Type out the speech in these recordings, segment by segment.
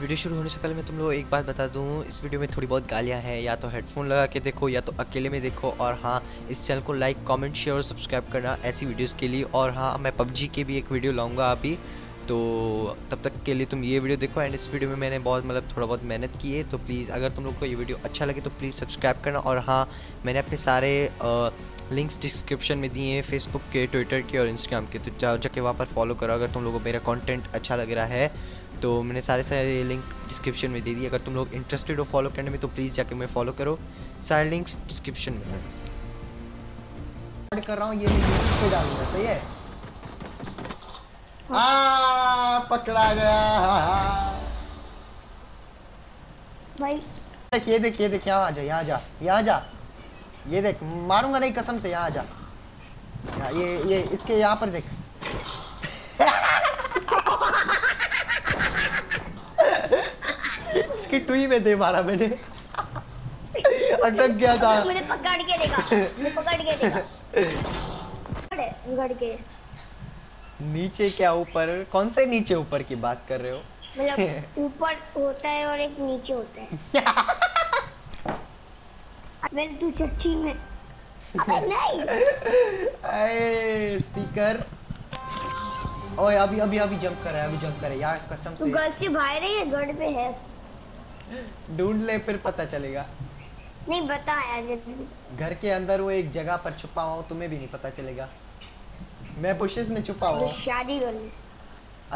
Video शुरू होने से पहले मैं तुम लोग एक बात बता दूं, इस वीडियो में थोड़ी बहुत गालियां हैं, या तो हेडफोन लगा के देखो या तो अकेले में देखो। और हाँ, इस चैनल को लाइक, कमेंट, शेयर और सब्सक्राइब करना ऐसी वीडियोस के लिए। और हाँ, मैं पबजी के भी एक वीडियो लाऊंगा अभी, तो तब तक के लिए तुम ये वीडियो देखो। एंड इस वीडियो में मैंने बहुत थोड़ा बहुत मेहनत की है, तो प्लीज़ अगर तुम लोग को ये वीडियो अच्छा लगे तो प्लीज़ सब्सक्राइब करना। और हाँ, मैंने अपने सारे लिंक्स डिस्क्रिप्शन में दिए हैं, फेसबुक के, ट्विटर के और इंस्टाग्राम के, तो जाओ जाके वहाँ पर फॉलो करो अगर तुम लोगों को मेरा कॉन्टेंट अच्छा लग रहा है। तो मैंने सारे लिंक डिस्क्रिप्शन में दे दिए, अगर तुम लोग इंटरेस्टेड हो फॉलो करने में तो प्लीज़ जाके मैं फॉलो करो, सारे लिंक्स डिस्क्रिप्शन में है। ऐड कर रहा हूं, ये लिंक को डालूंगा, सही है? पकड़ा गया। भाई ये देख यहाँ आ जा, यहाँ जा, यहाँ जा, ये देख, मारूंगा नहीं कसम से, यहाँ जा, ये इसके यहाँ पर देख। इसकी टुई में दे मारा मैंने, अटक गया था, मुझे पकड़ के लेगा, मुझे पकड़ के लेगा, पकड़ के नीचे क्या ऊपर? कौन से नीचे ऊपर की बात कर रहे हो? मतलब ऊपर होता है और एक नीचे होता है। मैंने तू चच्ची में नहीं, अरे स्टिकर। ओए अभी अभी अभी जंप कर रहा है, अभी जंप कर रहा है यार, कसम से। तू गन से भाग रही है, गन पे है, ढूंढ ले फिर पता चलेगा। नहीं बता यार, घर के अंदर वो एक जगह पर छुपा हुआ, तुम्हें भी नहीं पता चलेगा। मैं बुशेस में छुपा हुआ, शादी कर ले।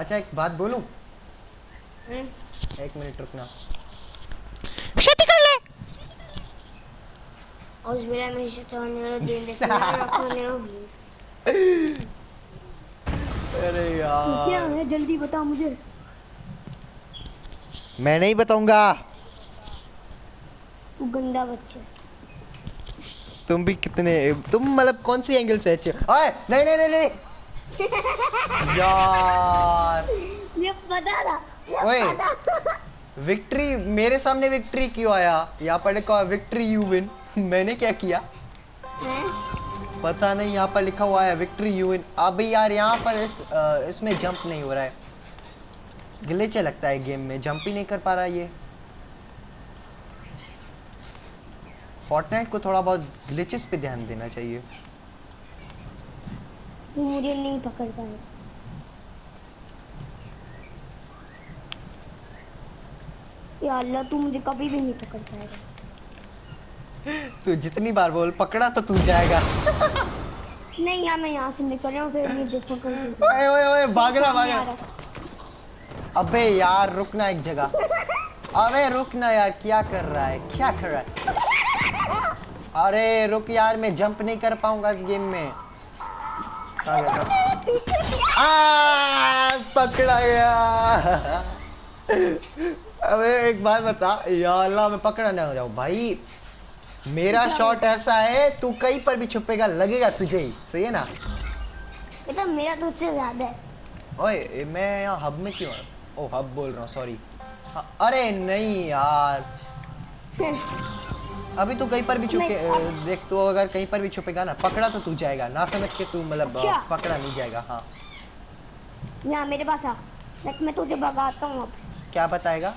अच्छा एक बात बोलूं? एक मिनट रुकना, शादी कर ले। और मेरा मेरे तो नेरो दिन देख रखो नेरो। अरे यार क्या है, जल्दी बता मुझे। मैं नहीं बताऊंगा, तू गंदा बच्चा। तुम भी कितने, तुम मतलब कौन सी एंगल से अच्छे हो? ओए नहीं नहीं नहीं यार, ये पता था, ये पता था। विक्ट्री मेरे सामने, विक्ट्री क्यों आया यहाँ पर? लिखा विक्ट्री यू विन। मैंने क्या किया पता नहीं, यहाँ पर लिखा हुआ है विक्ट्री यू इन। अभी यार यहाँ पर इसमें जंप नहीं हो रहा है, ग्लिच लगता है गेम में, जंप ही नहीं कर पा रहा है। ये फोर्टनाइट को थोड़ा बहुत ग्लिचेस पे ध्यान देना चाहिए। मुझे नहीं पकड़ता है। या अल्लाह, तू मुझे कभी भी नहीं पकड़ पाएगा। तू जितनी बार बोल पकड़ा तो तू जाएगा। नहीं यार, मैं यहाँ से निकल रहा हूँ, फिर ये देखो कर। ओए ओए ओए, भाग रहा भाग रहा। अबे यार रुकना एक जगह। अबे रुकना यार, क्या कर रहा है, क्या कर रहा है? अरे रुक यार, मैं जंप नहीं कर पाऊंगा इस गेम में। पकड़ा गया। अबे एक बात बता, या अल्लाह मैं पकड़ा ना हो जाऊँ भाई। मेरा शॉट ऐसा है, तू कहीं पर भी छुपेगा, लगेगा तुझे ही, सही है ना? ये तो मेरा तुझसे ज्यादा है। ओए मैं यहाँ हब में क्यों? ओ हब बोल रहा हूँ, सॉरी। अरे नहीं यार, अभी तू कहीं पर भी छुपे, देख तू अगर कहीं पर भी छुपेगा ना, पकड़ा तो तू जाएगा ना, समझ के तू मतलब पकड़ा नहीं जाएगा। हाँ यहाँ मेरे पास आ, मैं तुझे भगाता हूँ। क्या बताएगा?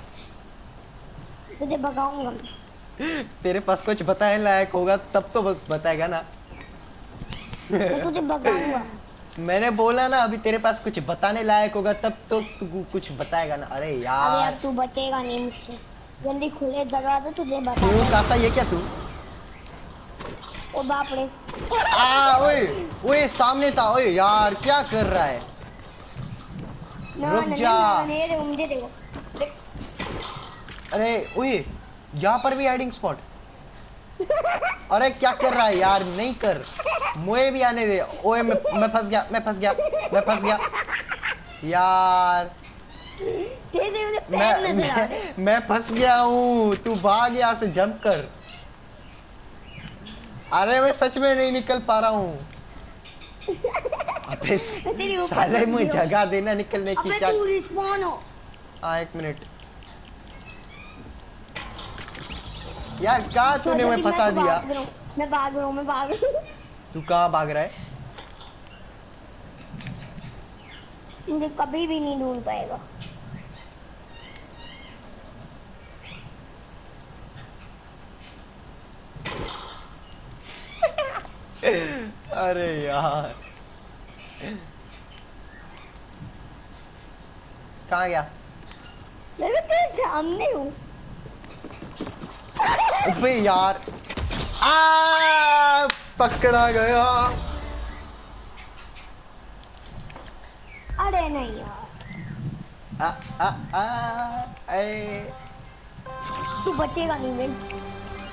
तुझे भगाऊंगा। तेरे पास कुछ बताने लायक होगा तब तो बताएगा ना। मैं तुझे बताऊंगा। मैंने बोला ना, अभी तेरे पास कुछ बताने लायक होगा तब तो तू कुछ बताएगा ना। अरे यार तू बचेगा नहीं मुझसे, जल्दी खुले दगा दो, तुझे बता। तू काका, ये क्या तू? ओ बाप रे, ओए ओए सामने था। ओए यार क्या कर रहा है? रुक जा। अरे ओए, यहाँ पर भी हाइडिंग स्पॉट। अरे क्या कर रहा है यार, नहीं कर, मुझे भी आने दे। ओए मैं फंस गया, मैं फंस गया, मैं फंस गया यार, मैं फंस गया हूँ। तू भाग यहाँ से, जंप कर। अरे मैं सच में नहीं निकल पा रहा हूँ। अबे साले, मुझे जगह देना निकलने की। हाँ एक मिनट यार, कहा तूने मैं फंसा दिया। मैं भाग रहा हूँ, मैं भाग रहा हूँ। तू कहाँ भाग रहा है? मुझे कभी भी नहीं ढूंढ पाएगा। अरे यार कहाँ गया? मैं तेरे सामने हूँ। अबे यार पकड़ा गया। अरे नहीं यार। तू बचेगा नहीं मैं।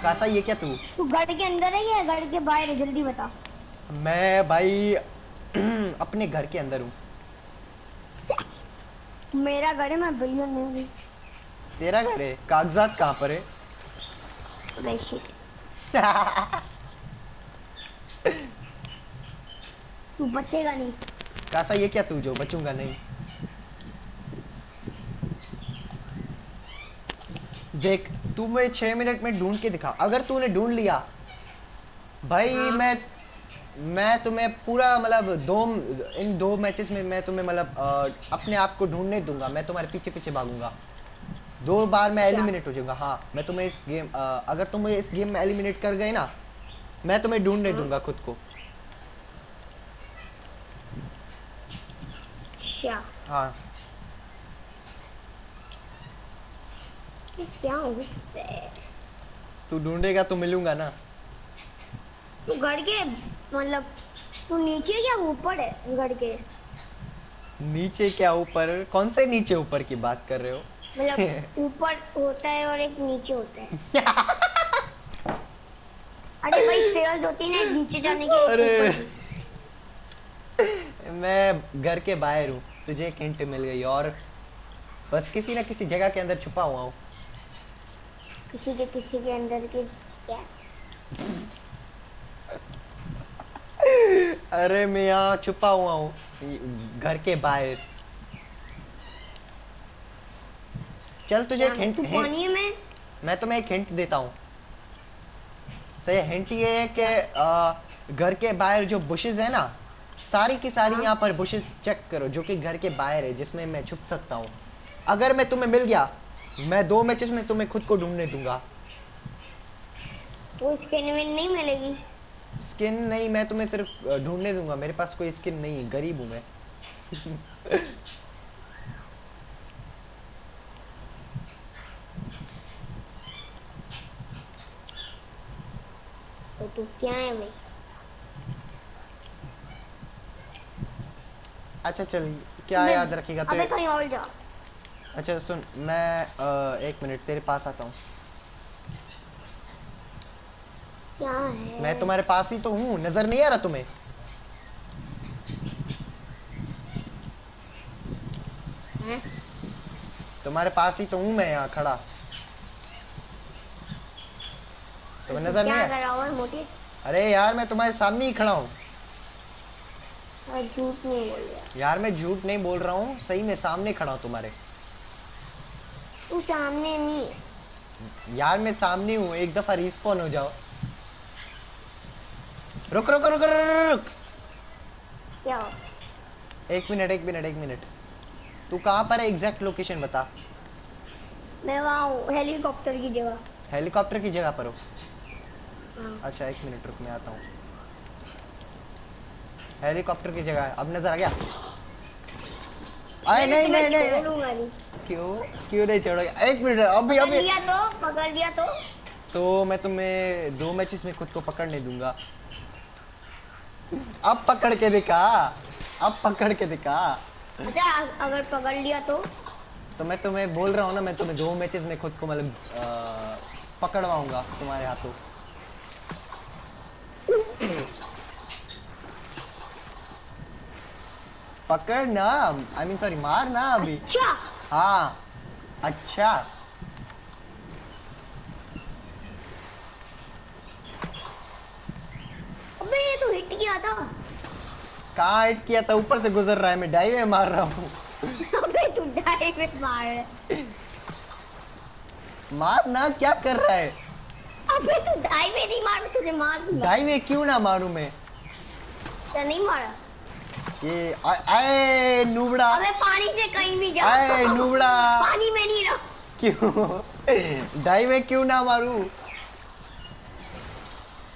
कासा ये क्या तू घर के अंदर है या घर के बाहर है? जल्दी बता। मैं भाई अपने घर के अंदर हूँ। मेरा घर है, मैं बिलियन नहीं हूँ। तेरा घर है? कागजात कहाँ पर है? तू बचेगा नहीं। कासा ये क्या तू जो बचूंगा नहीं। देख तू मुझे 6 मिनट में ढूंढ के दिखा। अगर तूने ढूंढ लिया भाई हाँ। मैं तुम्हें पूरा मतलब इन दो मैचेस में मैं तुम्हें मतलब अपने आप को ढूंढने दूंगा। मैं तुम्हारे पीछे पीछे भागूंगा। 2 बार मैं एलिमिनेट हो जाऊंगा। हाँ मैं तुम्हें इस गेम अगर तुम मुझे इस गेम में एलिमिनेट कर गए ना, मैं तुम्हें ढूंढने हाँ। दूंगा खुद को। हाँ क्या होता है? तू ढूंढेगा तो मिलूंगा ना। तू घर के मतलब तू नीचे क्या ऊपर है? घर के नीचे क्या ऊपर? कौन से नीचे ऊपर की बात कर रहे हो? मतलब ऊपर होता है और एक नीचे होता है। अरे भाई फेल होती ना नीचे जाने की। अरे मैं घर के बाहर हूँ। तुझे एक हिंट मिल गई और बस किसी ना किसी जगह के अंदर छुपा हुआ हूँ। किसी के अंदर के क्या? अरे मैं यहाँ छुपा हुआ हूँ घर के बाहर। चल तुझे एक हिंट मैं तुम्हें एक हिंट देता हूँ। तो ये हिंट ये है कि घर के बाहर जो बुशेस है ना, सारी की सारी यहाँ पर बुशेस चेक करो जो कि घर के बाहर है जिसमें मैं छुप सकता हूँ। अगर मैं तुम्हें मिल गया, मैं 2 मैचेस में तुम्हें खुद को ढूंढने दूंगा। वो स्किन नहीं मिलेगी। स्किन नहीं, मैं तुम्हें सिर्फ ढूंढने दूंगा। मेरे पास कोई स्किन नहीं है, गरीब हूं मैं। तो तू क्या है भाई? अच्छा चल क्या याद रखेगा तो? अबे कहीं और जा। अच्छा सुन मैं 1 मिनट तेरे पास आता हूँ। क्या है? मैं तुम्हारे पास ही तो हूँ, नजर नहीं आ रहा तुम्हें? है? तुम्हारे पास ही तो हूँ मैं यहाँ खड़ा। तुम्हें नजर नहीं आ रहा? अरे यार मैं तुम्हारे सामने ही खड़ा हूँ। झूठ नहीं बोल रहा यार। मैं झूठ नहीं बोल रहा हूँ, सही में सामने खड़ा हूँ तुम्हारे। तू सामने नहीं यार, मैं सामने हूँ। एक दफा रिस्पॉन हो जाओ। रुक रुक रुक रुक। क्या? 1 मिनट। तू कहाँ पर है? एग्जैक्ट लोकेशन बता। मैं वहाँ हूँ, हेलीकॉप्टर की जगह। हेलीकॉप्टर की जगह पर हो? हाँ। अच्छा 1 मिनट रुक, मैं आता हूँ। हेलीकॉप्टर की जगह है, अब नजर आ गया। अरे नहीं नहीं नहीं, क्यों नहीं छोड़ोगे? 1 मिनट। अभी अभी पकड़ लिया तो मैं तुम्हें 2 मैचेस में खुद को पकड़ने दूंगा। अब पकड़ के दिखा, अब पकड़ के दिखा। अच्छा अगर पकड़ लिया तो मैं तुम्हें बोल रहा हूँ ना, मैं तुम्हें 2 मैचेस में खुद को मतलब पकड़वाऊंगा तुम्हारे हाथों। पकड़ना आई मीन सॉरी मारना अभी। अच्छा हाँ अच्छा अबे ये तो हिट किया था। कहाँ हिट किया था? ऊपर से गुजर रहा है, मैं डाइव में मार रहा हूँ। अबे तू डाइव में मार रहा है? मारना क्या कर रहा है? अबे तू डाइव में नहीं मार, तुझे मार दूंगा। डाइव में क्यों ना मारूं मैं? तो नहीं मारा ये। आए नूबड़ा। अबे पानी से कहीं भी जा। आए नूबड़ा। पानी में नहीं रहा। क्यों डाई में क्यों ना मारू?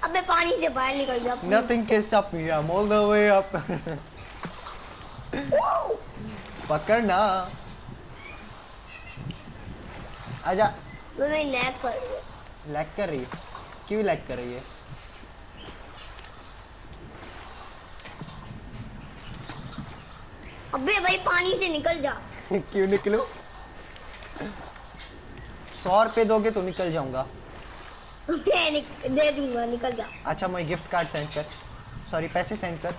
अबे पानी से बाहर निकल जा। Nothing can stop me. I'm all the way up. पकड़ना। आजा। मैं लैग कर रही हूँ। लैग कर रही है? क्यों लैग कर रही है? अबे भाई पानी से निकल जा। क्यों निकलूं? 100 रुपए दोगे तो निकल जाऊंगा। दे दूंगा, निकल जा। अच्छा मैं गिफ्ट कार्ड सेंड कर, सॉरी पैसे सेंड कर।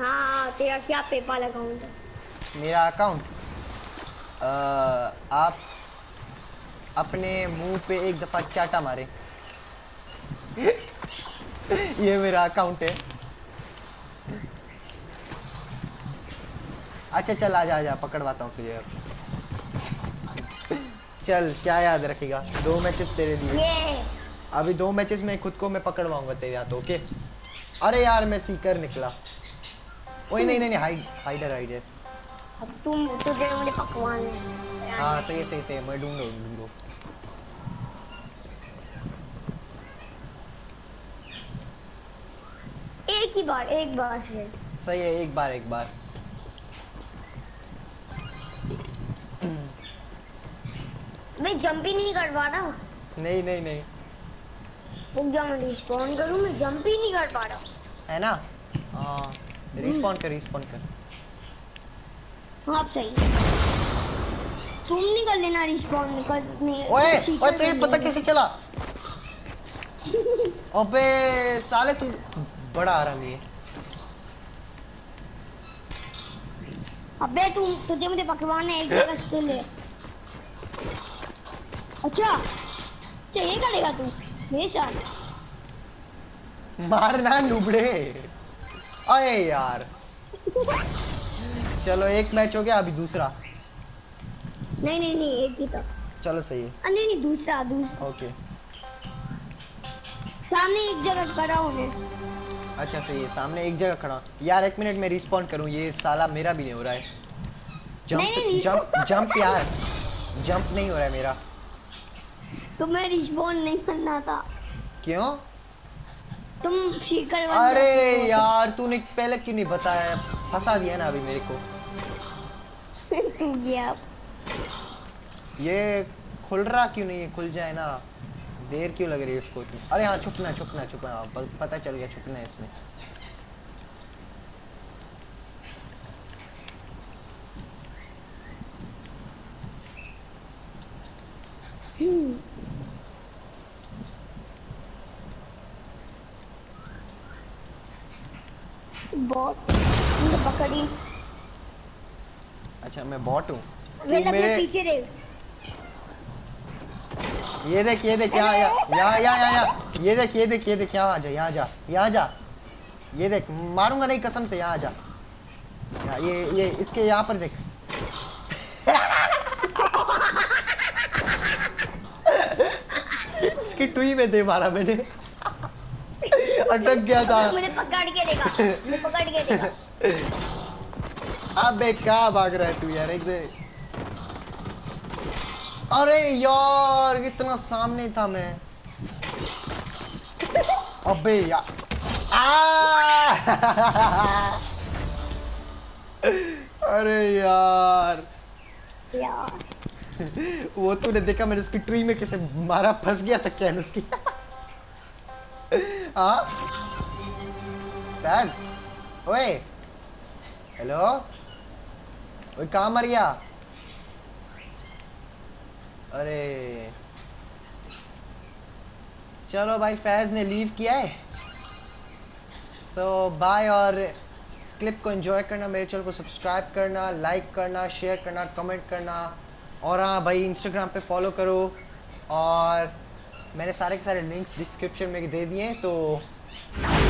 हाँ तेरा क्या पेपाल अकाउंट है? मेरा अकाउंट आप अपने मुंह पे एक दफा चाटा मारे। ये मेरा अकाउंट है। अच्छा चल आजा पकड़वाता हूँ तुझे। चल क्या याद रखेगा, 2 मैचेस तेरे लिए। अभी 2 मैचेस में खुद को मैं पकड़वाऊंगा तेरे हाथ। ओके। अरे यार मैं सीकर निकला। ओए नहीं नहीं हाइडर। अब तुम तुझे मुझे पकड़वाने। हाँ सही मैं ढूंढो। एक बार सही है, एक बार। मैं जंप ही नहीं कर पा रहा। नहीं रुक जा, मैं रिस्पॉन करूं। मैं जंप ही नहीं कर पा रहा है ना। हां रिस्पॉन कर। आप सही, तुम नहीं कर लेना रिस्पॉन करने। ओए तुझे पता कैसे चला? अबे साले तू बड़ा आरामी है। अबे तुझे मुझे पकड़वाना है, एक जगह से ले। अच्छा ये करेगा तू मेरे साथ? मारना लुबड़े। अरे यार चलो 1 मैच हो गया, अभी दूसरा। नहीं एक ही तो। चलो सही है। नहीं दूसरा। ओके सामने एक जगह खड़ा होने। अच्छा सही है, सामने एक जगह खड़ा। यार 1 मिनट में रिस्पॉन्ड करूं। ये साला मेरा भी नहीं हो रहा है। जंप यार जंप नहीं हो रहा है मेरा। तुम्हें रिस्पॉन नहीं करना था। क्यों? तुम सीकर। अरे यार तूने पहले क्यों नहीं बताया? फंसा दिया ना अभी मेरे को। ये खुल रहा क्यों नहीं है? खुल जाए ना। देर क्यों लग रही है इसको? अरे हाँ छुपना। पता चल गया छुपना है इसमें। बॉट पकड़ी। अच्छा मैं बॉट हूँ। मेरे पीछे ये देख ये देख यहाँ जा। ये देख मारूंगा नहीं कसम से। यहाँ जा ये इसके यहाँ पर देख। इसकी टुई में दे मारा मैंने। अटक गया था। मुझे पकड़ के देखा। अबे कहाँ भाग रहा है तू यार? एक दे। अरे यार कितना सामने था मैं। अबे यार अरे यार वो तूने देखा मैंने उसकी ट्री में कैसे मारा? फंस गया था कैन उसकी। ओए हेलो, ओए कहाँ मर गया? अरे चलो भाई फैज ने लीव किया है तो बाय। और क्लिप को एंजॉय करना, मेरे चैनल को सब्सक्राइब करना, लाइक करना, शेयर करना, कमेंट करना। और हाँ भाई इंस्टाग्राम पे फॉलो करो। और मैंने सारे के सारे लिंक्स डिस्क्रिप्शन में दे दिए हैं तो